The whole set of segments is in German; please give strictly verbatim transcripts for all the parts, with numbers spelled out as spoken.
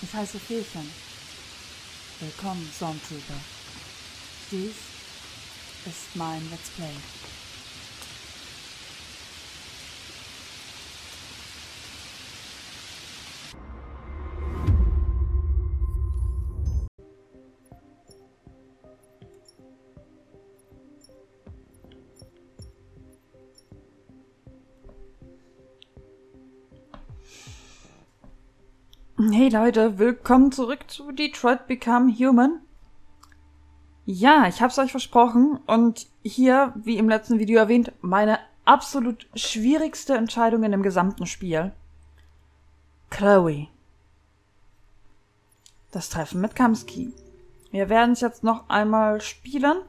Ich heiße Fehlchen. Willkommen, Stormtrooper. Dies ist mein Let's Play. Hey Leute, willkommen zurück zu Detroit Become Human. Ja, ich hab's euch versprochen und hier, wie im letzten Video erwähnt, meine absolut schwierigste Entscheidung in dem gesamten Spiel. Chloe. Das Treffen mit Kamski. Wir werden es jetzt noch einmal spielen.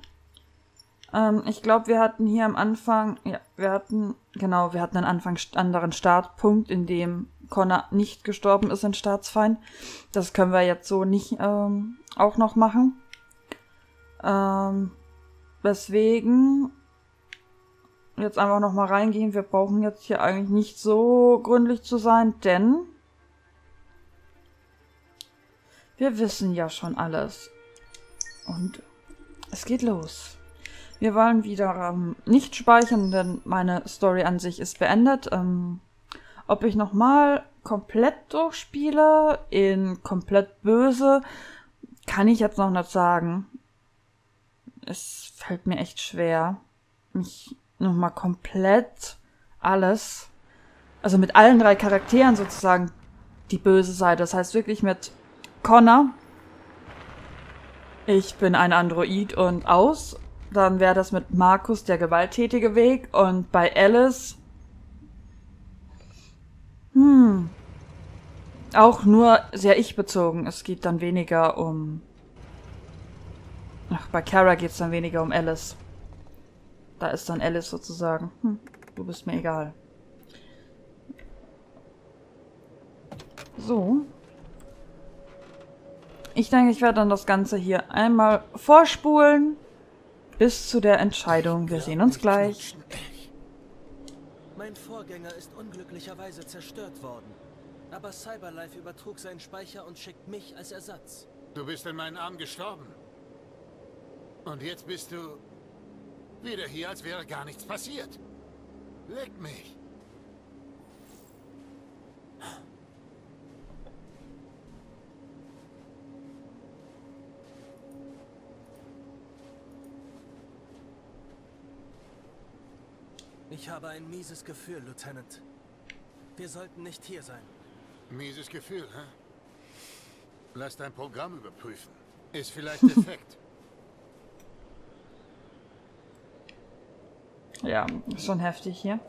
Ähm, ich glaube, wir hatten hier am Anfang, ja, wir hatten, genau, wir hatten einen Anfang, anderen Startpunkt, in dem Connor nicht gestorben ist in Staatsfeind. Das können wir jetzt so nicht ähm, auch noch machen. Ähm, weswegen jetzt einfach nochmal reingehen. Wir brauchen jetzt hier eigentlich nicht so gründlich zu sein, denn wir wissen ja schon alles. Und es geht los. Wir wollen wieder ähm, nicht speichern, denn meine Story an sich ist beendet. Ähm, Ob ich nochmal komplett durchspiele, in komplett böse, kann ich jetzt noch nicht sagen. Es fällt mir echt schwer, mich nochmal komplett alles, also mit allen drei Charakteren sozusagen, die böse Seite. Das heißt wirklich mit Connor, ich bin ein Android und aus. Dann wäre das mit Markus der gewalttätige Weg und bei Alice... Hm. Auch nur sehr ich-bezogen. Es geht dann weniger um... Ach, bei Kara geht es dann weniger um Alice. Da ist dann Alice sozusagen. Hm, du bist mir egal. So. Ich denke, ich werde dann das Ganze hier einmal vorspulen. Bis zu der Entscheidung. Wir sehen uns gleich. Mein Vorgänger ist unglücklicherweise zerstört worden. Aber Cyberlife übertrug seinen Speicher und schickt mich als Ersatz. Du bist in meinen Armen gestorben. Und jetzt bist du wieder hier, als wäre gar nichts passiert. Leck mich. Ich habe ein mieses Gefühl, Lieutenant. Wir sollten nicht hier sein. Mieses Gefühl, hä? Lass dein Programm überprüfen. Ist vielleicht defekt. Ja, ist schon heftig hier.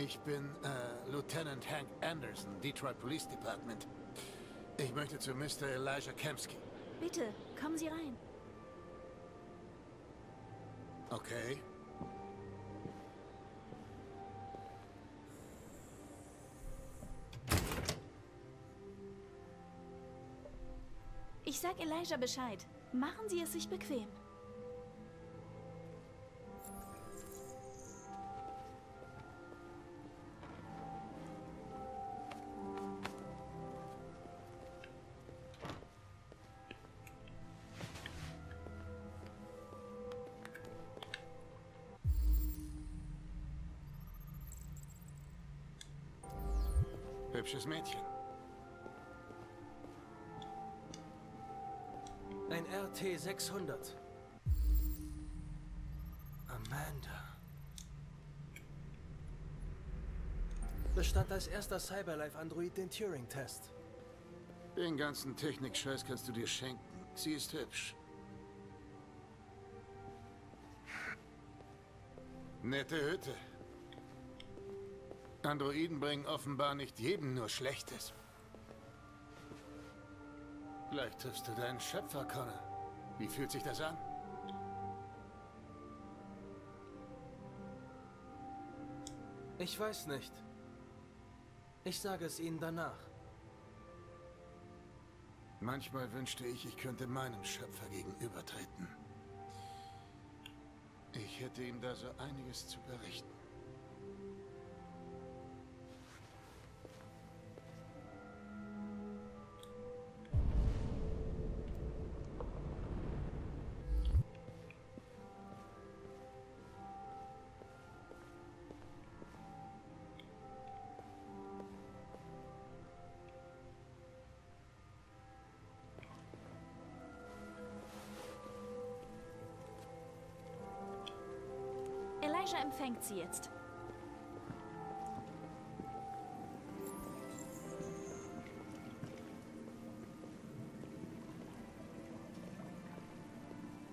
Ich bin äh, Lieutenant Hank Anderson, Detroit Police Department. Ich möchte zu Mister Elijah Kamski. Bitte, kommen Sie rein. Okay. Ich sag Elijah Bescheid. Machen Sie es sich bequem. Hübsches Mädchen. Ein R T sechshundert. Amanda. Bestand als erster Cyberlife-Android den Turing-Test. Den ganzen Technik-Scheiß kannst du dir schenken. Sie ist hübsch. Nette Hütte. Androiden bringen offenbar nicht jedem nur Schlechtes. Gleich triffst du deinen Schöpfer, Connor. Wie fühlt sich das an? Ich weiß nicht. Ich sage es Ihnen danach. Manchmal wünschte ich, ich könnte meinem Schöpfer gegenübertreten. Ich hätte ihm da so einiges zu berichten. Elijah empfängt sie jetzt.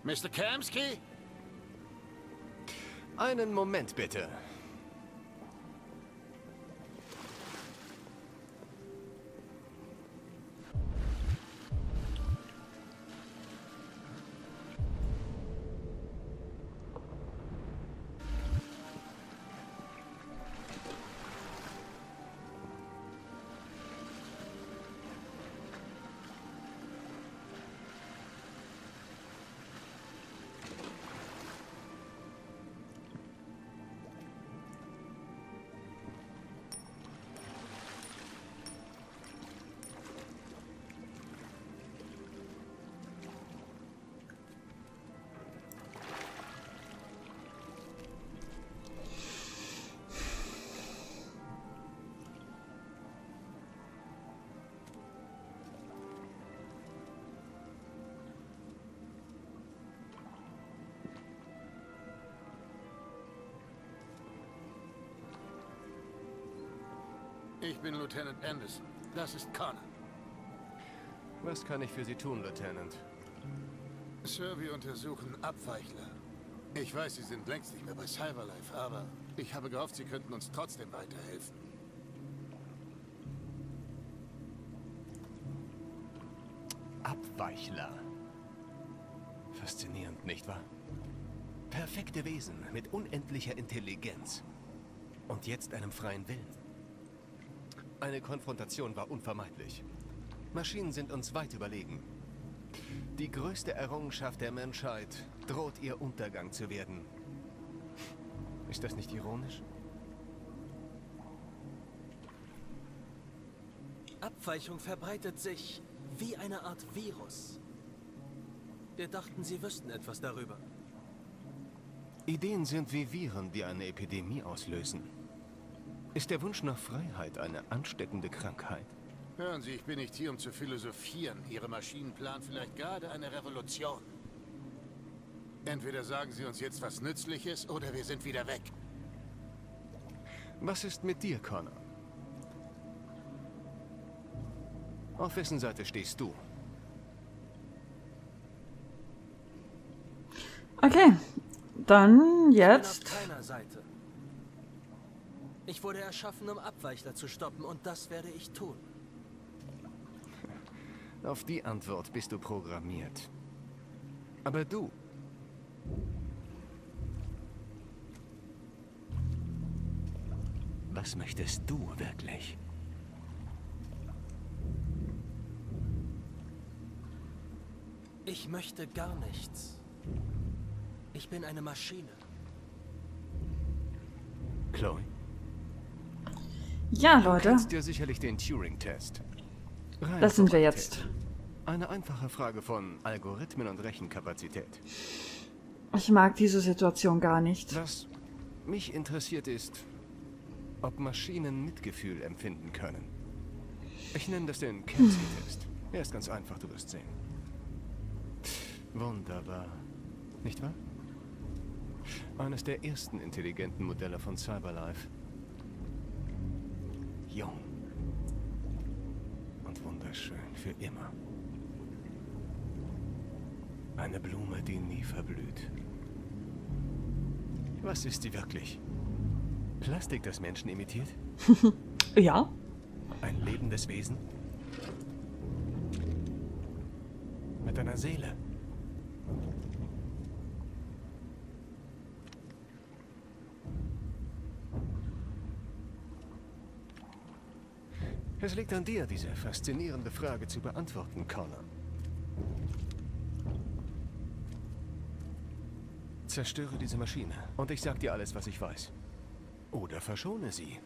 Mister Kamski? Einen Moment bitte. Ich bin Lieutenant Anderson. Das ist Connor. Was kann ich für Sie tun, Lieutenant? Sir, wir untersuchen Abweichler. Ich weiß, Sie sind längst nicht mehr bei Cyberlife, aber ich habe gehofft, Sie könnten uns trotzdem weiterhelfen. Abweichler. Faszinierend, nicht wahr? Perfekte Wesen mit unendlicher Intelligenz. Und jetzt einem freien Willen. Eine Konfrontation war unvermeidlich. Maschinen sind uns weit überlegen. Die größte Errungenschaft der Menschheit droht ihr Untergang zu werden. Ist das nicht ironisch? Abweichung verbreitet sich wie eine Art Virus. Wir dachten, Sie wüssten etwas darüber. Ideen sind wie Viren, die eine Epidemie auslösen. Ist der Wunsch nach Freiheit eine ansteckende Krankheit? Hören Sie, ich bin nicht hier, um zu philosophieren. Ihre Maschinen planen vielleicht gerade eine Revolution. Entweder sagen Sie uns jetzt was Nützliches, oder wir sind wieder weg. Was ist mit dir, Connor? Auf wessen Seite stehst du? Okay, dann jetzt... Ich bin auf keiner Seite. Ich wurde erschaffen, um Abweichler zu stoppen, und das werde ich tun. Auf die Antwort bist du programmiert. Aber du... Was möchtest du wirklich? Ich möchte gar nichts. Ich bin eine Maschine. Chloe? Ja, Leute. Du kennst ja sicherlich den Turing-Test. Das sind wir jetzt. Eine einfache Frage von Algorithmen und Rechenkapazität. Ich mag diese Situation gar nicht. Was mich interessiert ist, ob Maschinen Mitgefühl empfinden können. Ich nenne das den Kamski-Test. Er ist ganz einfach, du wirst sehen. Wunderbar. Nicht wahr? Eines der ersten intelligenten Modelle von Cyberlife. Jung und wunderschön für immer. Eine Blume, die nie verblüht. Was ist sie wirklich? Plastik, das Menschen imitiert? Ja. Ein lebendes Wesen? Mit einer Seele? Es liegt an dir, diese faszinierende Frage zu beantworten, Connor. Zerstöre diese Maschine und ich sag dir alles, was ich weiß. Oder verschone sie,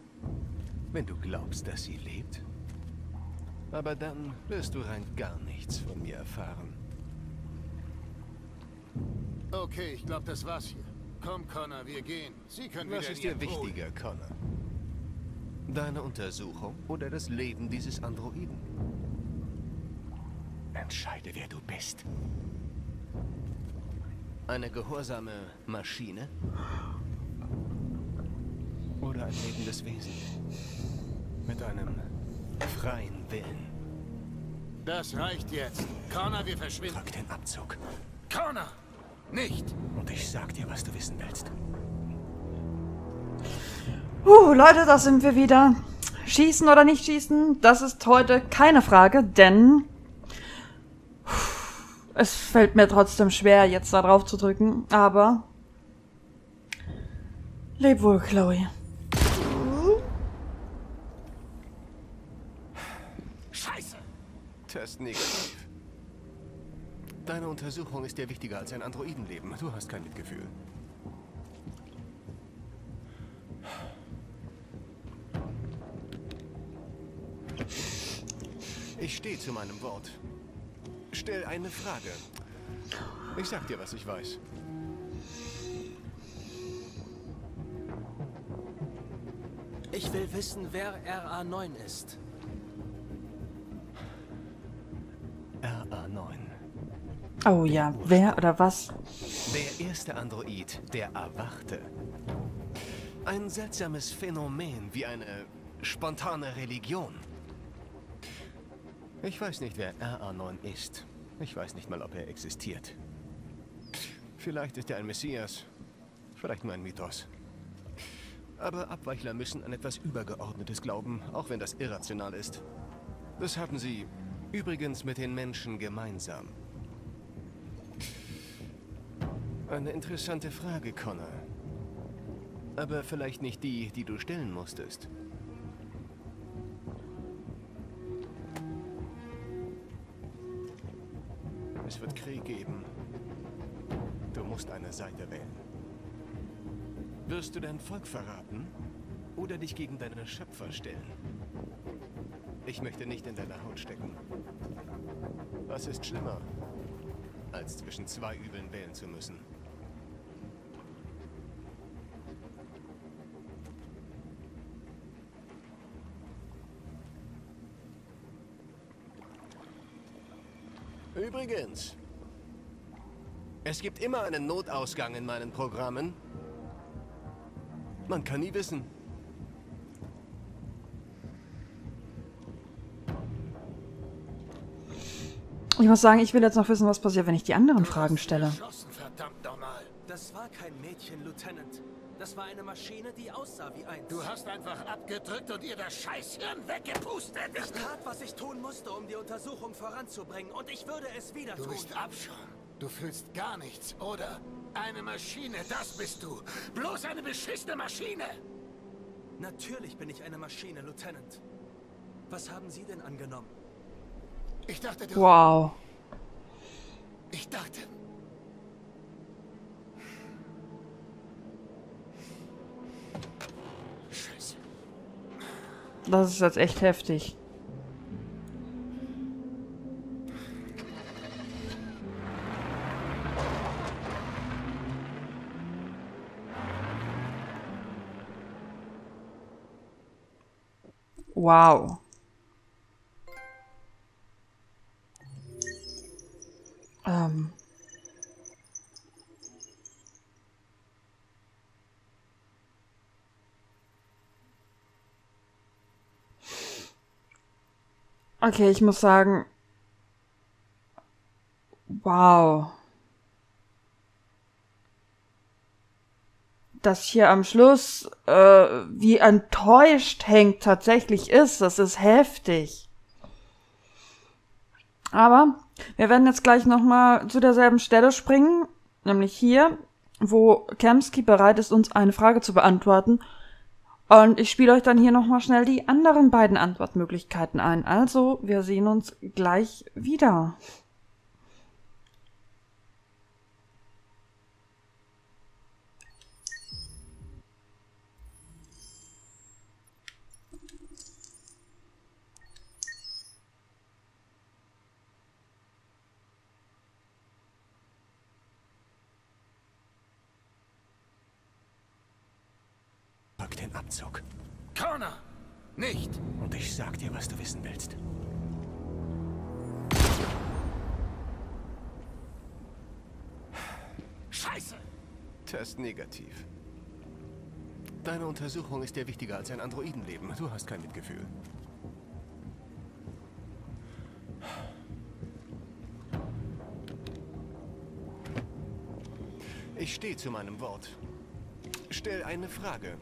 wenn du glaubst, dass sie lebt. Aber dann wirst du rein gar nichts von mir erfahren. Okay, ich glaube, das war's hier. Komm, Connor, wir gehen. Sie können wieder in ihren Wohl. Was ist dir wichtiger, Connor? Deine Untersuchung oder das Leben dieses Androiden? Entscheide, wer du bist. Eine gehorsame Maschine? Oder ein lebendes Wesen? Mit einem freien Willen. Das reicht jetzt. Connor, wir verschwinden. Drück den Abzug. Connor! Nicht! Und ich sag dir, was du wissen willst. Uh, Leute, da sind wir wieder. Schießen oder nicht schießen, das ist heute keine Frage, denn es fällt mir trotzdem schwer, jetzt da drauf zu drücken, aber leb wohl, Chloe. Scheiße! Test negativ. Deine Untersuchung ist dir wichtiger als ein Androidenleben. Du hast kein Mitgefühl. Ich stehe zu meinem Wort. Stell eine Frage. Ich sag dir, was ich weiß. Ich will wissen, wer R A neun ist. R A neun. Oh ja, wer oder was? Der erste Android, der erwachte. Ein seltsames Phänomen wie eine spontane Religion. Ich weiß nicht, wer R A neun ist. Ich weiß nicht mal, ob er existiert. Vielleicht ist er ein Messias, vielleicht nur ein Mythos. Aber Abweichler müssen an etwas Übergeordnetes glauben, auch wenn das irrational ist. Das haben sie übrigens mit den Menschen gemeinsam. Eine interessante Frage, Connor. Aber vielleicht nicht die, die du stellen musstest. Es wird Krieg geben. Du musst eine Seite wählen. Wirst du dein Volk verraten oder dich gegen deinen Schöpfer stellen? Ich möchte nicht in deiner Haut stecken. Was ist schlimmer, als zwischen zwei Übeln wählen zu müssen? Übrigens, es gibt immer einen Notausgang in meinen Programmen. Man kann nie wissen. Ich muss sagen, ich will jetzt noch wissen, was passiert, wenn ich die anderen Fragen stelle. Verdammt nochmal. Das war kein Mädchen, Lieutenant. Das war eine Maschine, die aussah wie eins. Du hast einfach abgedrückt und ihr das Scheißhirn weggepustet. Ich tat, was ich tun musste, um die Untersuchung voranzubringen. Und ich würde es wieder tun. Du bist Abschaum. Du fühlst gar nichts, oder? Eine Maschine, das bist du. Bloß eine beschissene Maschine. Natürlich bin ich eine Maschine, Lieutenant. Was haben Sie denn angenommen? Ich dachte, du... Wow. Ich dachte... Das ist jetzt echt heftig. Wow. Ähm. Okay, ich muss sagen, wow. Das hier am Schluss, äh, wie enttäuscht Hank tatsächlich ist, das ist heftig. Aber wir werden jetzt gleich nochmal zu derselben Stelle springen, nämlich hier, wo Kamski bereit ist, uns eine Frage zu beantworten. Und ich spiele euch dann hier nochmal schnell die anderen beiden Antwortmöglichkeiten ein. Also, wir sehen uns gleich wieder. Den Abzug. Connor! Nicht! Und ich sag dir, was du wissen willst. Scheiße! Test negativ. Deine Untersuchung ist dir wichtiger als ein Androidenleben. Du hast kein Mitgefühl. Ich stehe zu meinem Wort. Stell eine Frage.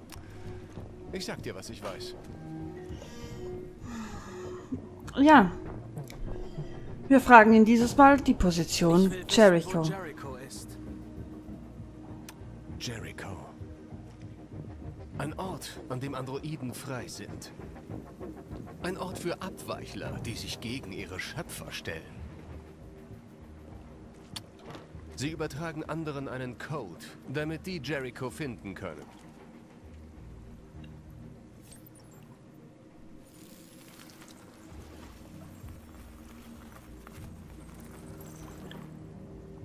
Ich sag dir, was ich weiß. Ja. Wir fragen ihn dieses Mal die Position Jericho. Wissen, Jericho ist. Jericho. Ein Ort, an dem Androiden frei sind. Ein Ort für Abweichler, die sich gegen ihre Schöpfer stellen. Sie übertragen anderen einen Code, damit die Jericho finden können.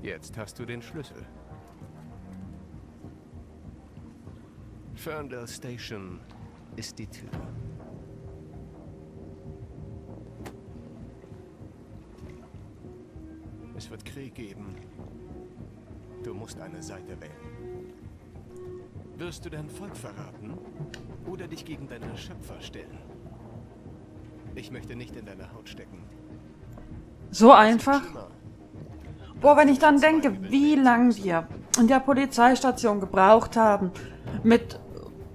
Jetzt hast du den Schlüssel. Ferndale Station ist die Tür. Es wird Krieg geben. Du musst eine Seite wählen. Wirst du dein Volk verraten oder dich gegen deine Schöpfer stellen? Ich möchte nicht in deine Haut stecken. So einfach? Boah, wenn ich dann denke, wie lange wir in der Polizeistation gebraucht haben, mit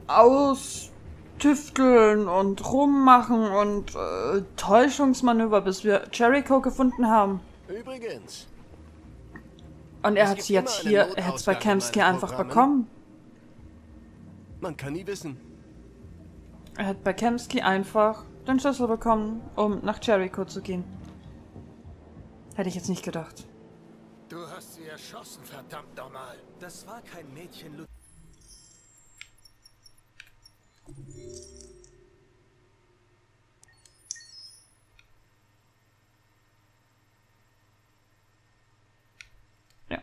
Austüfteln und Rummachen und äh, Täuschungsmanöver, bis wir Jericho gefunden haben. Übrigens. Und er hat sie jetzt hier, er hat es bei Kamski einfach bekommen. Man kann nie wissen. Er hat bei Kamski einfach den Schlüssel bekommen, um nach Jericho zu gehen. Hätte ich jetzt nicht gedacht. Du hast sie erschossen, verdammt nochmal. Das war kein Mädchen, Lu. Ja.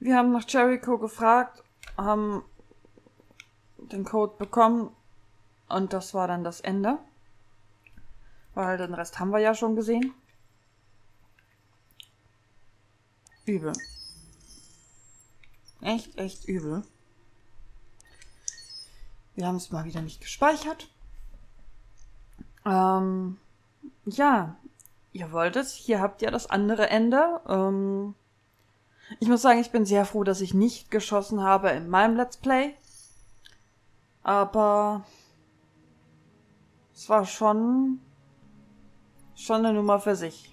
Wir haben nach Jericho gefragt, haben den Code bekommen und das war dann das Ende. Weil den Rest haben wir ja schon gesehen. Übel. Echt, echt übel. Wir haben es mal wieder nicht gespeichert. Ähm, ja, ihr wollt es. Hier habt ihr das andere Ende. Ähm, ich muss sagen, ich bin sehr froh, dass ich nicht geschossen habe in meinem Let's Play. Aber es war schon, schon eine Nummer für sich.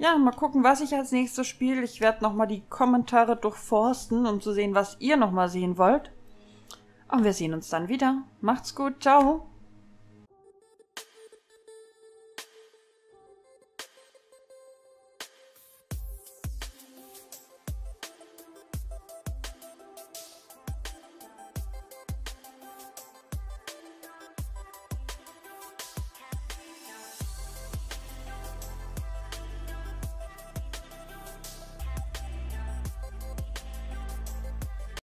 Ja, mal gucken, was ich als nächstes spiele. Ich werde nochmal die Kommentare durchforsten, um zu sehen, was ihr nochmal sehen wollt. Und wir sehen uns dann wieder. Macht's gut, ciao!